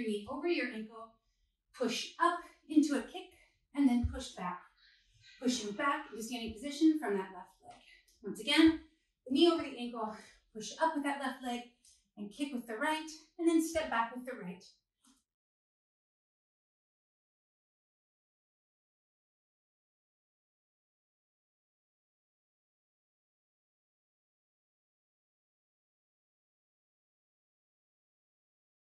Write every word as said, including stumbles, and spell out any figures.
your knee over your ankle, push up into a kick, and then push back. Pushing back into standing position from that left leg. Once again, the knee over the ankle, push up with that left leg, and kick with the right, and then step back with the right,